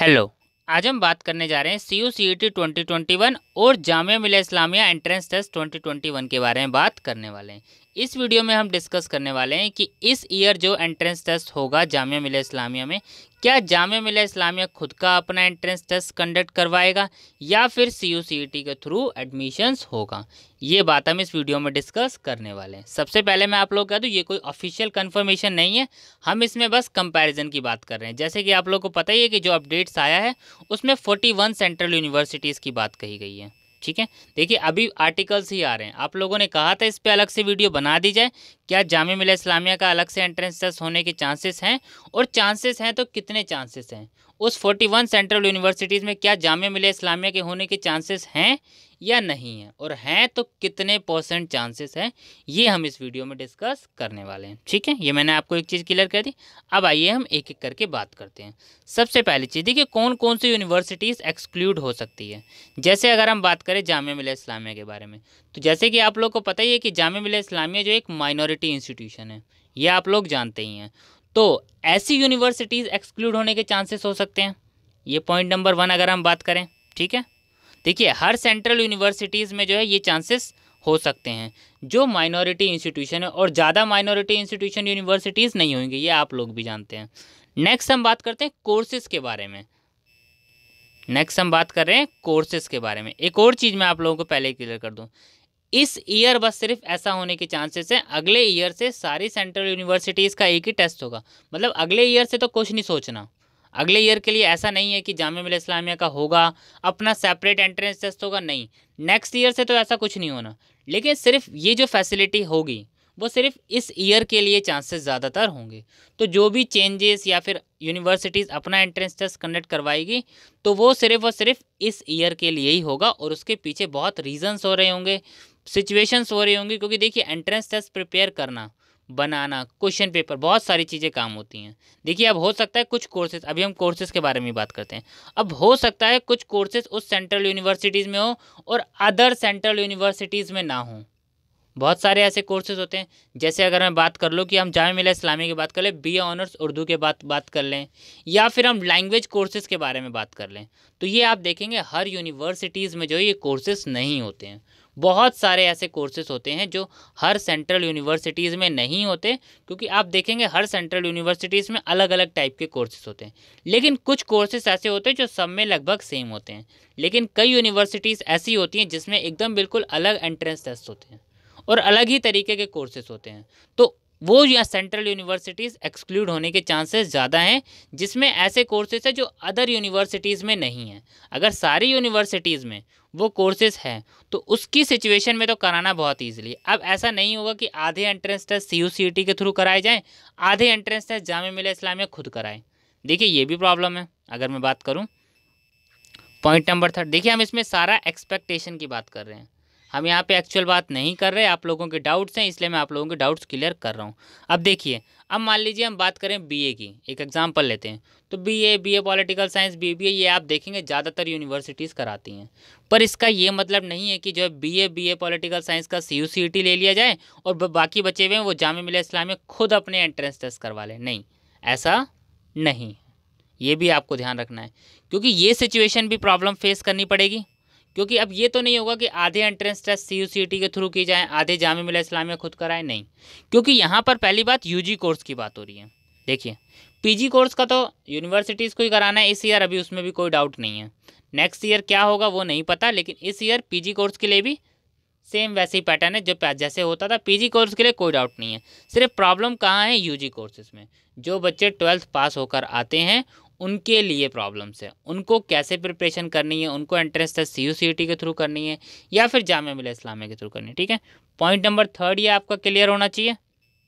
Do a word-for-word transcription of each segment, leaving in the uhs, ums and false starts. Hello, आज हम बात करने जा रहे हैं C U C E T twenty twenty one और Jamia Millia Islamia entrance test twenty twenty one के बारे में बात करने वाले हैं। इस वीडियो में हम डिस्कस करने वाले हैं कि इस ईयर जो एंट्रेंस टेस्ट होगा जामिया मिलिया इस्लामिया में, क्या जामिया मिलिया इस्लामिया खुद का अपना एंट्रेंस टेस्ट कंडक्ट करवाएगा या फिर C U C E T के थ्रू एडमिशन्स होगा, ये बात हम इस वीडियो में डिस्कस करने वाले हैं। सबसे पहले मैं आप लोग कह दूँ, ये कोई ऑफिशियल कंफर्मेशन नहीं है, हम इसमें बस कंपैरिजन की बात कर रहे हैं। जैसे कि आप लोग को पता ही है कि जो अपडेट्स आया है उसमें फोर्टी वन सेंट्रल यूनिवर्सिटीज़ की बात कही गई है। ठीक है, देखिए अभी आर्टिकल्स ही आ रहे हैं। आप लोगों ने कहा था इस पे अलग से वीडियो बना दी जाए, क्या जामिया मिलिया इस्लामिया का अलग से एंट्रेंस टेस्ट होने के चांसेस हैं और चांसेस हैं तो कितने चांसेस हैं, उस इकतालीस सेंट्रल यूनिवर्सिटीज़ में क्या जामिया मिलिया इस्लामिया के होने के चांसेस हैं या नहीं है, और हैं तो कितने परसेंट चांसेस हैं, ये हम इस वीडियो में डिस्कस करने वाले हैं। ठीक है, ये मैंने आपको एक चीज़ क्लियर कर दी। अब आइए हम एक एक करके बात करते हैं। सबसे पहली चीज़ देखिए, कौन कौन सी यूनिवर्सिटीज़ एक्सक्लूड हो सकती है। जैसे अगर हम बात करें जामिया मिलिया इस्लामिया के बारे में, तो जैसे कि आप लोग को पता ही है कि जामिया मिलिया इस्लामिया जो एक माइनॉरिटी इंस्टीट्यूशन है, ये आप लोग जानते ही हैं, तो ऐसी यूनिवर्सिटीज़ एक्सक्लूड होने के चांसेस हो सकते हैं। ये पॉइंट नंबर वन अगर हम बात करें, ठीक है, देखिए हर सेंट्रल यूनिवर्सिटीज़ में जो है ये चांसेस हो सकते हैं जो माइनॉरिटी इंस्टीट्यूशन है, और ज़्यादा माइनॉरिटी इंस्टीट्यूशन यूनिवर्सिटीज़ नहीं होंगी, ये आप लोग भी जानते हैं। नेक्स्ट हम बात करते हैं कोर्सेज के बारे में। नेक्स्ट हम बात कर रहे हैं कोर्सेज के बारे में। एक और चीज़ मैं आप लोगों को पहले क्लियर कर दूं, इस ईयर बस सिर्फ ऐसा होने के चांसेस हैं, अगले ईयर से सारी सेंट्रल यूनिवर्सिटीज़ का एक ही टेस्ट होगा। मतलब अगले ईयर से तो कुछ नहीं सोचना, अगले ईयर के लिए ऐसा नहीं है कि जामिया मिलिया इस्लामिया का होगा अपना सेपरेट एंट्रेंस टेस्ट होगा, नहीं, नेक्स्ट ईयर से तो ऐसा कुछ नहीं होना। लेकिन सिर्फ ये जो फैसिलिटी होगी वो सिर्फ इस ईयर के लिए चांसेस ज़्यादातर होंगे। तो जो भी चेंजेस या फिर यूनिवर्सिटीज़ अपना एंट्रेंस टेस्ट कंडक्ट करवाएगी तो वो सिर्फ और सिर्फ इस ईयर के लिए ही होगा, और उसके पीछे बहुत रीजंस हो रहे होंगे, सिचुएशंस हो रही होंगी, क्योंकि देखिए एंट्रेंस टेस्ट प्रिपेयर करना, बनाना, क्वेश्चन पेपर, बहुत सारी चीज़ें काम होती हैं। देखिए अब हो सकता है कुछ कोर्सेज, अभी हम कोर्सेज के बारे में बात करते हैं, अब हो सकता है कुछ कोर्सेज उस सेंट्रल यूनिवर्सिटीज़ में हो और अदर सेंट्रल यूनिवर्सिटीज़ में ना हो। बहुत सारे ऐसे कोर्सेज होते हैं, जैसे अगर मैं बात कर लूँ कि हम जामिया मिलिया इस्लामिया की बात कर लें, बी ए ऑनर्स उर्दू के बात बात कर लें, या फिर हम लैंग्वेज कोर्सेज के बारे में बात कर लें, तो ये आप देखेंगे हर यूनिवर्सिटीज़ में जो ये कोर्सेज नहीं होते हैं। बहुत सारे ऐसे कोर्सेज होते हैं जो हर सेंट्रल यूनिवर्सिटीज़ में नहीं होते, क्योंकि आप देखेंगे हर सेंट्रल यूनिवर्सिटीज़ में अलग अलग टाइप के कोर्सेज होते हैं। लेकिन कुछ कोर्सेज ऐसे होते हैं जो सब में लगभग सेम होते हैं, लेकिन कई यूनिवर्सिटीज़ ऐसी होती हैं जिसमें एकदम बिल्कुल अलग एंट्रेंस टेस्ट होते हैं और अलग ही तरीके के कोर्सेज होते हैं, तो वो या सेंट्रल यूनिवर्सिटीज़ एक्सक्लूड होने के चांसेस ज़्यादा हैं, जिसमें ऐसे कोर्सेज हैं जो अदर यूनिवर्सिटीज़ में नहीं हैं। अगर सारी यूनिवर्सिटीज़ में वो कोर्सेज हैं तो उसकी सिचुएशन में तो कराना बहुत ईजिली। अब ऐसा नहीं होगा कि आधे entrance test C U C E T के थ्रू कराए जाएँ, आधे एंट्रेंस टेस्ट जामिया मिलिया इस्लामिया खुद कराएँ, देखिए ये भी प्रॉब्लम है। अगर मैं बात करूँ पॉइंट नंबर थर्ड, देखिए हम इसमें सारा एक्सपेक्टेशन की बात कर रहे हैं, हम यहाँ पे एक्चुअल बात नहीं कर रहे, आप लोगों के डाउट्स हैं इसलिए मैं आप लोगों के डाउट्स क्लियर कर रहा हूँ। अब देखिए, अब मान लीजिए हम बात करें बीए की, एक एग्जांपल लेते हैं, तो BA, BA political science, BBA, ये आप देखेंगे ज़्यादातर यूनिवर्सिटीज़ कराती हैं, पर इसका ये मतलब नहीं है कि जो है बीए, बीए पॉलिटिकल साइंस का सी यू सी ई टी ले लिया जाए और बाकी बचे हुए हैं वो जामिया मिलिया इस्लामिया खुद अपने एंट्रेंस टेस्ट करवा लें, नहीं, ऐसा नहीं, ये भी आपको ध्यान रखना है, क्योंकि ये सिचुएशन भी प्रॉब्लम फेस करनी पड़ेगी। क्योंकि अब ये तो नहीं होगा कि आधे entrance test C U C E T के थ्रू की जाए, आधे जामिया मिलिया इस्लामिया खुद कराए, नहीं, क्योंकि यहाँ पर पहली बात यूजी कोर्स की बात हो रही है। देखिए पीजी कोर्स का तो यूनिवर्सिटीज़ को ही कराना है इस ईयर, अभी उसमें भी कोई डाउट नहीं है, नेक्स्ट ईयर क्या होगा वो नहीं पता, लेकिन इस ईयर पीजी कोर्स के लिए भी सेम वैसे ही पैटर्न है जो जैसे होता था, पीजी कोर्स के लिए कोई डाउट नहीं है। सिर्फ प्रॉब्लम कहाँ है, यूजी कोर्सेज़ में जो बच्चे ट्वेल्थ पास होकर आते हैं उनके लिए प्रॉब्लम्स है, उनको कैसे प्रिपरेशन करनी है, उनको entrance test C U C E T के थ्रू करनी है या फिर जामिया मिलिया इस्लामिया के थ्रू करनी है। ठीक है, पॉइंट नंबर थर्ड ये आपका क्लियर होना चाहिए,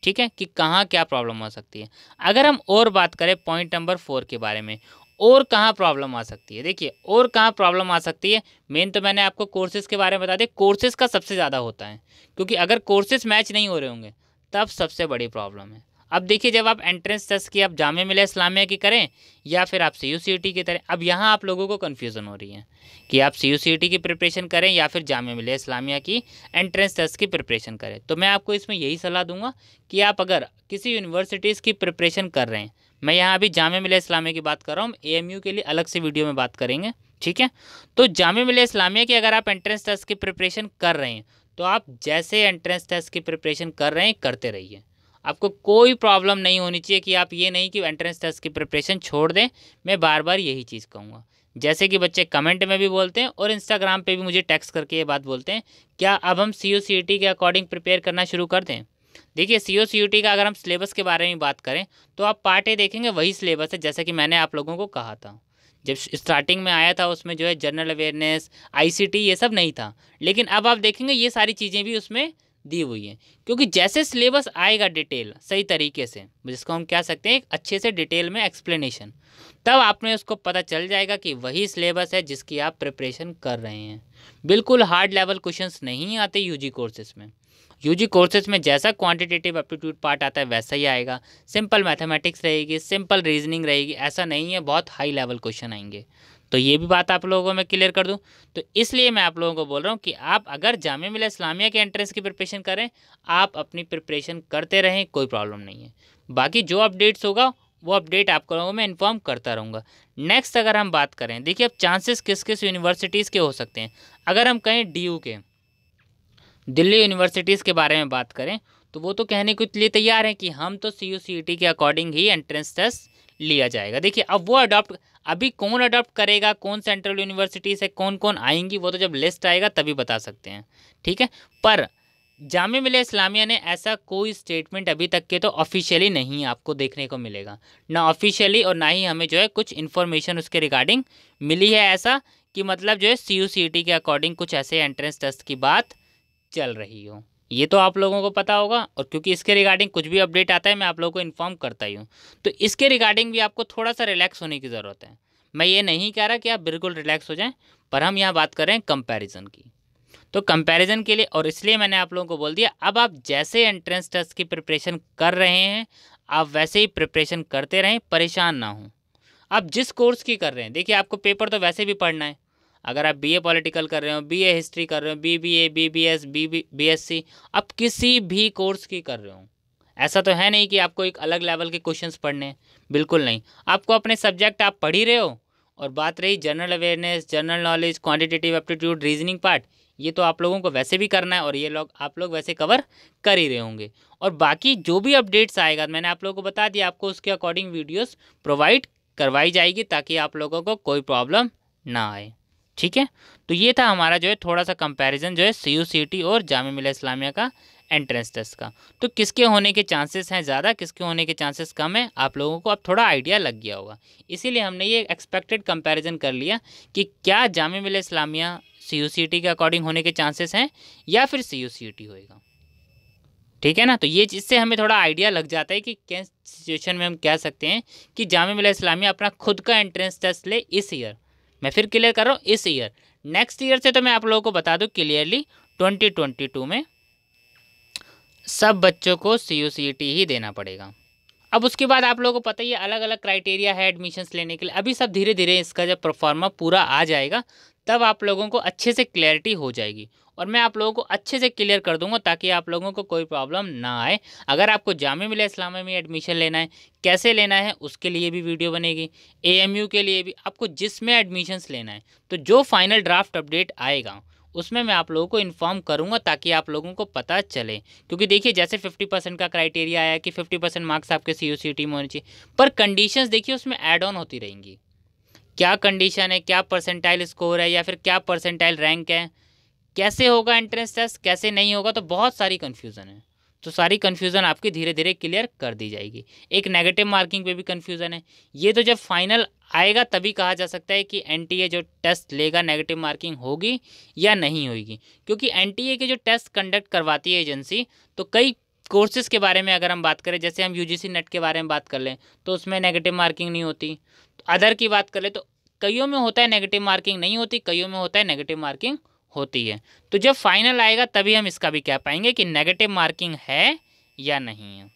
ठीक है, कि कहाँ क्या प्रॉब्लम हो सकती है। अगर हम और बात करें पॉइंट नंबर फोर के बारे में, और कहाँ प्रॉब्लम आ सकती है, देखिए और कहाँ प्रॉब्लम आ सकती है, मेन तो मैंने आपको कोर्सेज़ के बारे में बता दिया, कोर्सेज़ का सबसे ज़्यादा होता है, क्योंकि अगर कोर्सेज़ मैच नहीं हो रहे होंगे तब सबसे बड़ी प्रॉब्लम है। अब देखिए जब आप एंट्रेंस टेस्ट की आप जामिया मिलिया इस्लामिया की करें या फिर आप C U C E T की करें, अब यहाँ आप लोगों को कन्फ्यूज़न हो रही है कि आप C U C E T की प्रिपरेशन करें या फिर जामिया मिलिया इस्लामिया की एंट्रेंस टेस्ट की प्रिपरेशन करें, तो मैं आपको इसमें यही सलाह दूंगा कि आप अगर किसी यूनिवर्सिटीज़ की प्रिपरेशन कर रहे हैं, मैं यहाँ अभी जामिया मिलिया इस्लामिया की बात कर रहा हूँ, एएमयू के लिए अलग से वीडियो में बात करेंगे, ठीक है। तो जामिया मिलिया इस्लामिया की अगर आप एंट्रेंस टेस्ट की प्रिपरेशन कर रहे हैं तो आप जैसे एंट्रेंस टेस्ट की प्रिपरेशन कर रहे हैं करते रहिए, आपको कोई प्रॉब्लम नहीं होनी चाहिए कि आप ये नहीं कि एंट्रेंस टेस्ट की प्रिपरेशन छोड़ दें। मैं बार बार यही चीज़ कहूँगा, जैसे कि बच्चे कमेंट में भी बोलते हैं और इंस्टाग्राम पे भी मुझे टैक्स करके ये बात बोलते हैं, क्या अब हम C U C E T के अकॉर्डिंग प्रिपेयर करना शुरू कर दें। देखिए सी यू सी ई टी का अगर हम सिलेबस के बारे में बात करें तो आप पार्ट ए देखेंगे वही सिलेबस है, जैसा कि मैंने आप लोगों को कहा था जब स्टार्टिंग में आया था, उसमें जो है general awareness, I C T ये सब नहीं था, लेकिन अब आप देखेंगे ये सारी चीज़ें भी उसमें दी हुई है, क्योंकि जैसे सिलेबस आएगा डिटेल सही तरीके से, जिसको हम कह सकते हैं अच्छे से डिटेल में एक्सप्लेनेशन, तब आपने उसको पता चल जाएगा कि वही सिलेबस है जिसकी आप प्रिपरेशन कर रहे हैं। बिल्कुल हार्ड लेवल क्वेश्चंस नहीं आते यूजी कोर्सेज में, यूजी कोर्सेज में जैसा क्वांटिटेटिव एप्टीट्यूड पार्ट आता है वैसा ही आएगा, सिंपल मैथमेटिक्स रहेगी, सिंपल रीजनिंग रहेगी, ऐसा नहीं है बहुत हाई लेवल क्वेश्चन आएंगे। तो ये भी बात आप लोगों को मैं क्लियर कर दूं, तो इसलिए मैं आप लोगों को बोल रहा हूं कि आप अगर जामिया मिलिया इस्लामिया के एंट्रेंस की प्रिपरेशन करें, आप अपनी प्रिपरेशन करते रहें, कोई प्रॉब्लम नहीं है। बाकी जो अपडेट्स होगा वो अपडेट आप लोगों को मैं इन्फॉर्म करता रहूँगा। नेक्स्ट अगर हम बात करें, देखिए अब चांसेस किस किस यूनिवर्सिटीज़ के हो सकते हैं। अगर हम कहें डी यू के, दिल्ली यूनिवर्सिटीज़ के बारे में बात करें, तो वो तो कहने के लिए तैयार हैं कि हम तो C U C E T के अकॉर्डिंग ही एंट्रेंस टेस्ट लिया जाएगा। देखिए अब वो अडॉप्ट अभी कौन अडॉप्ट करेगा, कौन सेंट्रल यूनिवर्सिटी से कौन कौन आएंगी, वो तो जब लिस्ट आएगा तभी बता सकते हैं, ठीक है। पर जामिया मिलिया इस्लामिया ने ऐसा कोई स्टेटमेंट अभी तक के तो ऑफिशियली नहीं आपको देखने को मिलेगा, ना ऑफिशियली, और ना ही हमें जो है कुछ इन्फॉर्मेशन उसके रिगार्डिंग मिली है ऐसा कि मतलब जो है C U C E T के अकॉर्डिंग कुछ ऐसे एंट्रेंस टेस्ट की बात चल रही हो। ये तो आप लोगों को पता होगा, और क्योंकि इसके रिगार्डिंग कुछ भी अपडेट आता है मैं आप लोगों को इन्फॉर्म करता ही हूँ, तो इसके रिगार्डिंग भी आपको थोड़ा सा रिलैक्स होने की ज़रूरत है। मैं ये नहीं कह रहा कि आप बिल्कुल रिलैक्स हो जाएं, पर हम यहाँ बात कर रहे हैं कंपैरिजन की, तो कंपैरिजन के लिए, और इसलिए मैंने आप लोगों को बोल दिया अब आप जैसे एंट्रेंस टेस्ट की प्रिपरेशन कर रहे हैं आप वैसे ही प्रिपरेशन करते रहें, परेशान ना हों। आप जिस कोर्स की कर रहे हैं, देखिए आपको पेपर तो वैसे भी पढ़ना है, अगर आप बीए पॉलिटिकल कर रहे हो, बीए हिस्ट्री कर रहे हो, बीबीए, बीबीएस, बीबीएससी, आप किसी भी कोर्स की कर रहे हो, ऐसा तो है नहीं कि आपको एक अलग लेवल के क्वेश्चंस पढ़ने हैं, बिल्कुल नहीं, आपको अपने सब्जेक्ट आप पढ़ ही रहे हो। और बात रही general awareness, general knowledge, quantitative aptitude, reasoning part, ये तो आप लोगों को वैसे भी करना है और ये लोग आप लोग वैसे कवर कर ही रहे होंगे। और बाकी जो भी अपडेट्स आएगा मैंने आप लोगों को बता दिया, आपको उसके अकॉर्डिंग वीडियोज़ प्रोवाइड करवाई जाएगी ताकि आप लोगों को कोई प्रॉब्लम ना आए, ठीक है। तो ये था हमारा जो है थोड़ा सा कंपैरिजन जो है सी यू सी टी और जामिया मिलिया इस्लामिया का एंट्रेंस टेस्ट का, तो किसके होने के चांसेस हैं ज़्यादा, किसके होने के चांसेस कम है, आप लोगों को अब थोड़ा आइडिया लग गया होगा। इसीलिए हमने ये एक्सपेक्टेड कंपैरिजन कर लिया कि क्या Jamia Millia Islamia C U C T के अकॉर्डिंग होने के चांसेस हैं या फिर सी यू सी टी होएगा, ठीक है ना। तो ये इससे हमें थोड़ा आइडिया लग जाता है कि क्या सिचुएशन में हम कह सकते हैं कि जामिया मिलिया इस्लामिया अपना खुद का एंट्रेंस टेस्ट ले इस ईयर, मैं फिर क्लियर कर रहा हूँ इस ईयर, नेक्स्ट ईयर से तो मैं आप लोगों को बता दूँ क्लियरली ट्वेंटी ट्वेंटी टू में सब बच्चों को सी यू सी टी ही देना पड़ेगा। अब उसके बाद आप लोगों को पता ही है अलग अलग क्राइटेरिया है एडमिशन्स लेने के लिए, अभी सब धीरे धीरे इसका जब परफॉर्मा पूरा आ जाएगा तब आप लोगों को अच्छे से क्लैरिटी हो जाएगी और मैं आप लोगों को अच्छे से क्लियर कर दूंगा ताकि आप लोगों को कोई प्रॉब्लम ना आए। अगर आपको जामिया मिलिया इस्लामिया में एडमिशन लेना है, कैसे लेना है उसके लिए भी वीडियो बनेगी, एएमयू के लिए भी, आपको जिसमें एडमिशन्स लेना है, तो जो फाइनल ड्राफ्ट अपडेट आएगा उसमें मैं आप लोगों को इन्फॉर्म करूंगा ताकि आप लोगों को पता चले। क्योंकि देखिए जैसे फिफ्टी परसेंट का क्राइटेरिया आया कि फिफ्टी परसेंट मार्क्स आपके सी यू सी टी में होने चाहिए, पर कंडीशंस देखिए उसमें ऐड ऑन होती रहेंगी, क्या कंडीशन है, क्या परसेंटाइल स्कोर है या फिर क्या परसेंटाइल रैंक है, कैसे होगा एंट्रेंस टेस्ट, कैसे नहीं होगा, तो बहुत सारी कन्फ्यूज़न है। तो सारी कन्फ्यूज़न आपकी धीरे धीरे क्लियर कर दी जाएगी। एक नेगेटिव मार्किंग पे भी कन्फ्यूज़न है, ये तो जब फाइनल आएगा तभी कहा जा सकता है कि एनटीए जो टेस्ट लेगा नेगेटिव मार्किंग होगी या नहीं होगी, क्योंकि एनटीए के जो टेस्ट कंडक्ट करवाती है एजेंसी, तो कई कोर्सेज़ के बारे में अगर हम बात करें, जैसे हम यूजीसी नेट के बारे में बात कर लें तो उसमें नेगेटिव मार्किंग नहीं होती, अदर की बात कर लें तो कईयों में होता है नेगेटिव मार्किंग नहीं होती, कईयों में होता है नेगेटिव मार्किंग होती है। तो जब फाइनल आएगा तभी हम इसका भी कह पाएंगे कि नेगेटिव मार्किंग है या नहीं है।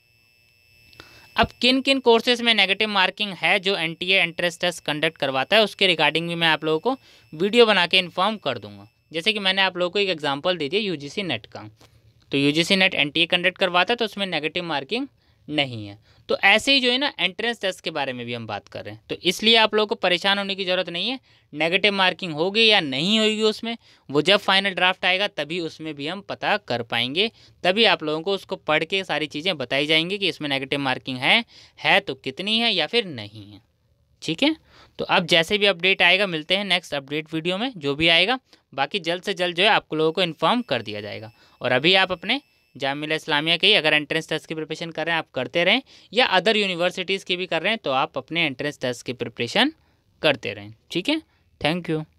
अब किन किन कोर्सेज में नेगेटिव मार्किंग है जो एनटीए एंट्रेंस टेस्ट कंडक्ट करवाता है उसके रिगार्डिंग भी मैं आप लोगों को वीडियो बना के इन्फॉर्म कर दूंगा। जैसे कि मैंने आप लोगों को एक एग्जांपल दे दिया यूजीसी नेट का, तो यूजीसी नेट एनटीए कंडक्ट करवाता है तो उसमें नेगेटिव मार्किंग नहीं है। तो ऐसे ही जो है ना एंट्रेंस टेस्ट के बारे में भी हम बात कर रहे हैं, तो इसलिए आप लोगों को परेशान होने की ज़रूरत नहीं है। नेगेटिव मार्किंग होगी या नहीं होगी उसमें, वो जब फाइनल ड्राफ्ट आएगा तभी उसमें भी हम पता कर पाएंगे, तभी आप लोगों को उसको पढ़ के सारी चीज़ें बताई जाएंगी कि इसमें नेगेटिव मार्किंग है है तो कितनी है या फिर नहीं है। ठीक है, तो अब जैसे भी अपडेट आएगा मिलते हैं नेक्स्ट अपडेट वीडियो में, जो भी आएगा बाकी जल्द से जल्द जो है आप लोगों को इन्फॉर्म कर दिया जाएगा। और अभी आप अपने जामिया मिलिया इस्लामिया के अगर एंट्रेंस टेस्ट की प्रिपरेशन कर रहे हैं आप करते रहें, या अदर यूनिवर्सिटीज़ की भी कर रहे हैं तो आप अपने एंट्रेंस टेस्ट की प्रिपरेशन करते रहें। ठीक है, थैंक यू।